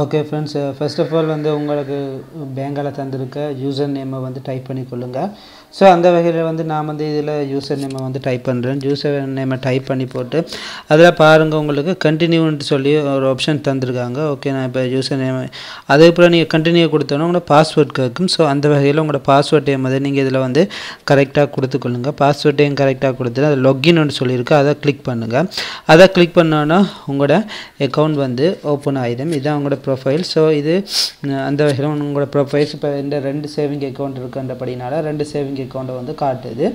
Okay friends, first of all வந்து உங்களுக்கு பேங்கால தந்திருக்க user நேமை வந்து டைப் பண்ணி கொள்ளுங்க. சோ அந்த வகையில வந்து நான் வந்து இதல யூசர் நேமை வந்து டைப் பண்றேன். யூசர் நேமை டைப் பண்ணி போட்டு அதல பாருங்க உங்களுக்கு கண்டினியூ ன்னு சொல்லி ஒரு ஆப்ஷன் தந்திருக்காங்க. ஓகே நான் இப்ப யூசர் நேம் அதே போல நீங்க கண்டினியூ கொடுத்தேனா உங்க பாஸ்வேர்ட் கேக்கும். சோ அந்த வகையில உங்க பாஸ்வேர்ட் ஏமதே நீங்க இதல வந்து கரெக்ட்டா கொடுத்து கொள்ளுங்க. பாஸ்வேர்ட் ஏ கரெக்ட்டா கொடுத்து அது லாகின் ன்னு சொல்லி இருக்கு. அத கிளிக் பண்ணுங்க. அத கிளிக் பண்ணானோ உங்க அக்கவுண்ட் வந்து ஓபன் ஆயிடும். இதான் உங்க profile. So இது அந்த வகையில உங்க profiles இப்ப இந்த ரெண்டு சேவிங் அக்கவுண்ட் இருக்கன்றபடினால ரெண்டு சேவிங் அக்கவுண்ட் வந்து காட்டுது.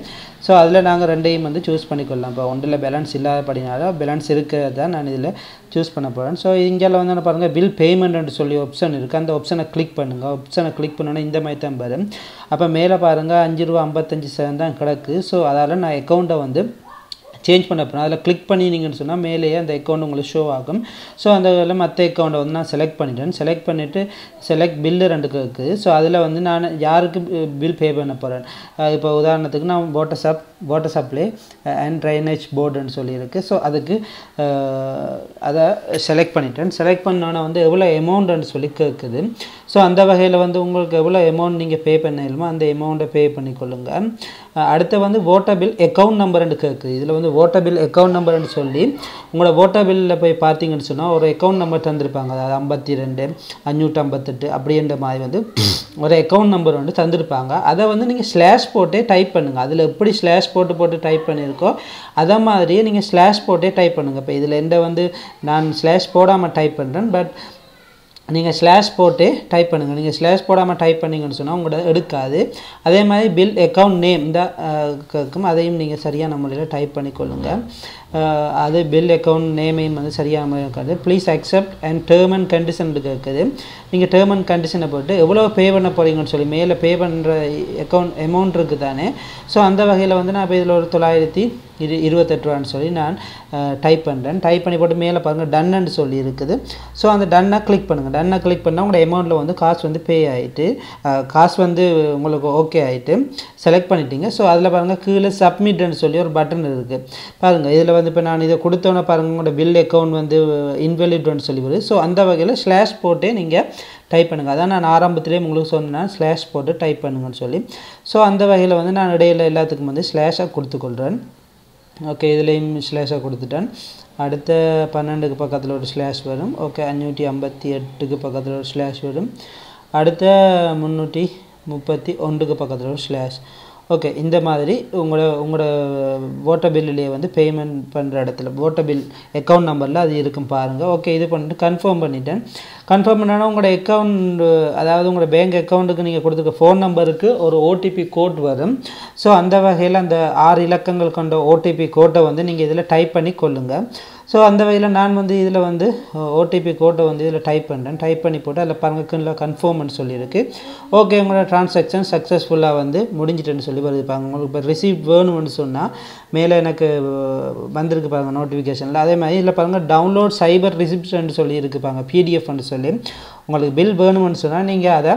சோ அதுல நாங்க ரெண்டையும் வந்து चूஸ் பண்ணிக்கலாம். இப்ப ஒண்ணுல பேலன்ஸ் இல்லாதபடினால பேலன்ஸ் இருக்கறத நான் இதுல चूஸ் பண்ண போறேன். சோ இங்கல வந்து பாருங்க bill payment ன்னு சொல்லி ஆப்ஷன் இருக்கு. அந்த ஆப்ஷனை கிளிக் பண்ணுங்க. ஆப்ஷனை கிளிக் பண்ணனா இந்த மாதிரி தான் வரும். அப்ப மேல பாருங்க 5 ரூபாய் 55 சென்ட் தான் கிடக்கு. சோ அதால நான் அக்கவுண்ட வந்து change பண்ண போறேன். அதல click பண்ணீங்கன்னு சொன்னா மேலயே அந்த அக்கவுண்ட் உங்களுக்கு ஷோ ஆகும். சோ அதல மத்த அக்கவுண்ட் வந்து நான் செலக்ட் பண்ணிட்டேன். செலக்ட் பண்ணிட்டு செலக்ட் பில் ரெண்டுக்கு இருக்கு. சோ அதல வந்து நான் யாருக்கு பில் பே பண்ண போறேன். இப்போ உதாரணத்துக்கு நான் water supply and drainage board ன்னு சொல்லி இருக்கு. சோ அதுக்கு அத செலக்ட் பண்ணிட்டேன். செலக்ட் பண்ணானே வந்து எவ்வளவு அமௌண்ட் ன்னு சொல்லி கேக்குது. சோ அந்த வகையில வந்து உங்களுக்கு எவ்வளவு அமௌண்ட் நீங்க பே பண்ணீங்களோ அந்த அமௌண்ட பே பண்ணி கொள்ளுங்க. அடுத்து வந்து வாட்டர் பில் அக்கவுண்ட் நம்பர் ன்னு கேக்குது. இதுல வந்து water bill account number ன்னு சொல்லி உங்க water bill ல போய் பாத்தீங்கன்னு சொன்னா ஒரு account number தந்திருப்பாங்க. அது 52 558 அப்படின்ற மாதிரி வந்து ஒரு account number வந்து தந்திருப்பாங்க. அத வந்து நீங்க ஸ்லாஷ் போட்டு டைப் பண்ணுங்க. அதுல எப்படி ஸ்லாஷ் போட்டு டைப் பண்ணிருக்கோ அத மாதிரியே நீங்க ஸ்லாஷ் போட்டு டைப் பண்ணுங்க. இப்ப இதுல என்ன வந்து நான் ஸ்லாஷ் போடாம டைப் பண்றேன். பட் நீங்க ஸ்லாஷ் போட்டு டைப் பண்ணுங்க. நீங்க ஸ்லாஷ் போடாம டைப் பண்ணீங்கன்னு சொன்னா உங்க எடுக்காது. அதே மாதிரி பில் அக்கவுண்ட் நேம் இந்த கேக்கும். அதையும் நீங்க சரியான முறையில டைப் பண்ணி கொள்ளுங்க. அது பில் அக்கவுண்ட் நேமையும் வந்து சரியான முறையில இருக்காது. Please accept and term and condition இருக்குது. நீங்க term and condition போட்டு எவ்வளவு பே பண்ண போறீங்கன்னு சொல்லி மேல பே பண்ற அக்கவுண்ட் அமௌண்ட் இருக்குதானே. சோ அந்த வகையில வந்து நான் இதுல ஒரு 928 ரூபான்னு சொல்லி நான் டைப் பண்றேன். டைப் பண்ணி போட்டு மேல பாருங்க டன் ன்னு சொல்லி இருக்குது. சோ அந்த டன்னை கிளிக் பண்ணுங்க. டன்னை கிளிக் பண்ணா உங்க அமௌண்ட்ல வந்து காசு வந்து பே ஆயிட்டு காசு வந்து உங்களுக்கு ஓகே ஆயிட்டு செலக்ட் பண்ணிட்டீங்க. சோ அதுல பாருங்க கீழ சப்மிட் ன்னு சொல்லி ஒரு பட்டன் இருக்கு. பாருங்க இதுல வந்து இப்ப நான் இத கொடுத்தேனா பாருங்க உங்க பில் அக்கவுண்ட் வந்து இன்வாலிட் ன்னு சொல்லி வருது. சோ அந்த வகையில ஸ்லாஷ் போட்டு நீங்க டைப் பண்ணுங்க. அதான் நான் ஆரம்பத்திலே உங்களுக்கு சொன்னேன் ஸ்லாஷ் போட்டு டைப் பண்ணுங்கன்னு சொல்லி. சோ அந்த வகையில வந்து நான் இடையில எல்லாத்துக்கும் வந்து ஸ்லாஷா கொடுத்து கொள்றேன். ஓகே இதுலயும் ஸ்லாஷா கொடுத்துட்டேன். அடுத்து 12 க்கு பக்கத்துல ஒரு ஸ்லாஷ் வரும். ஓகே 558 க்கு பக்கத்துல ஒரு ஸ்லாஷ் வரும். அடுத்து 331 க்கு பக்கத்துல ஒரு ஸ்லாஷ். ஓகே இந்த மாதிரி உங்க வாட்டர் பில்லிலே வந்து பேமெண்ட் பண்ற இடத்துல வாட்டர் பில் அக்கவுண்ட் நம்பர்ல அது இருக்கும் பாருங்க. ஓகே இது பண்ணிட்டு கன்ஃபார்ம் பண்ணிட்டேன். கன்ஃபார்ம் பண்ணானோ உங்க அக்கவுண்ட் அதாவது உங்க பேங்க் அக்கவுண்ட்க்கு நீங்க கொடுத்த ஃபோன் நம்பருக்கு ஒரு ஓடிபி கோட் வரும். சோ அந்த வகையில அந்த 6 இலக்கங்கள் கொண்ட ஓடிபி கோட்டை வந்து நீங்க இதல டைப் பண்ணி கொள்ளுங்க. சோ அந்த வகையில நான் வந்து இதல வந்து ஓடிபி கோட்டை வந்து இதல டைப் பண்றேன். டைப் பண்ணி போட்டு அதல பாருங்க கீழ கன்ஃபார்ம் ன்னு சொல்லி இருக்கு. ஓகே உங்க ட்ரான்சாக்ஷன் சக்சஸ்ஃபுல்லா வந்து முடிஞ்சிட்டேன்னு சொல்லி வருது. பாருங்க உங்களுக்கு இப்ப ரிசீவ் வேணும்னு சொன்னா மேல எனக்கு வந்திருக்கு பாருங்க நோட்டிஃபிகேஷன்ல. அதே மாதிரி இதல பாருங்க டவுன்லோட் சைபர் ரிசிப்ட் ன்னு சொல்லி இருக்கு பாருங்க PDF ன்னு சொல்லி. உங்களுக்கு பில் வேணும்னு சொன்னா நீங்க அத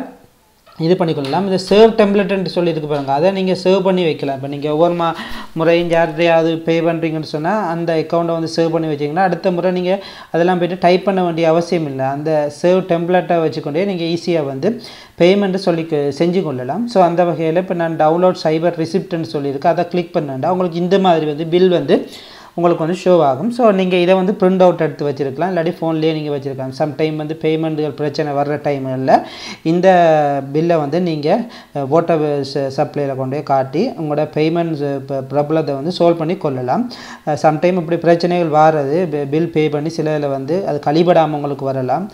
இது பண்ணிக்கலாம். இது சேவ் டெம்ப்ளேட் ன்னு சொல்லி இருக்கு பாருங்க. அத நீங்க சேவ் பண்ணி வைக்கலாம். இப்ப நீங்க ஒவ்வொரு முறையும் யாரையாவது பே பண்றீங்கன்னு சொன்னா அந்த அக்கவுண்ட வந்து சேவ் பண்ணி வச்சீங்கன்னா அடுத்த முறை நீங்க அதெல்லாம் போய் டைப் பண்ண வேண்டிய அவசியம் இல்ல. அந்த சேவ் டெம்ப்ளேட்ட வச்சுக்கொண்டே நீங்க ஈஸியா வந்து பேமெண்ட் சொல்லி செஞ்சு கொள்ளலாம். சோ அந்த வகையில இப்ப நான் டவுன்லோட் சைபர் ரிசிப்ட் ன்னு சொல்லி இருக்கு. அத கிளிக் பண்ணேன்னா உங்களுக்கு இந்த மாதிரி வந்து பில் வந்து உங்களுக்கு வந்து ஷோ ஆகும். சோ நீங்க இத வந்து print out எடுத்து வச்சிருக்கலாம். இல்லடி போன்லயே நீங்க வச்சிருக்கலாம். சம் டைம் வந்து பேமெண்ட்கள் பிரச்சனை வர்ற டைம்ல இந்த பில்லை வந்து நீங்க வாட்டர் சப்ளைல கொண்டு காட்டி உங்களுடைய பேமெண்ட் ப்ராப்ளத்தை வந்து சால்வ் பண்ணி கொள்ளலாம். சம் டைம் இப்படி பிரச்சனைகள் வரது பில் பே பண்ணி சிலல வந்து அது கழிபடாம உங்களுக்கு வரலாம்.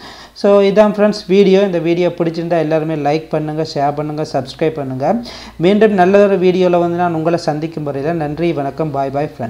சோ இதான் फ्रेंड्स வீடியோ. இந்த வீடியோ பிடிச்சிருந்தா எல்லாரும் லைக் பண்ணுங்க, ஷேர் பண்ணுங்க, Subscribe பண்ணுங்க. மீண்டும் நல்ல ஒரு வீடியோல வந்து நான் உங்களை சந்திக்கும் வரையில நன்றி, வணக்கம், bye bye friends.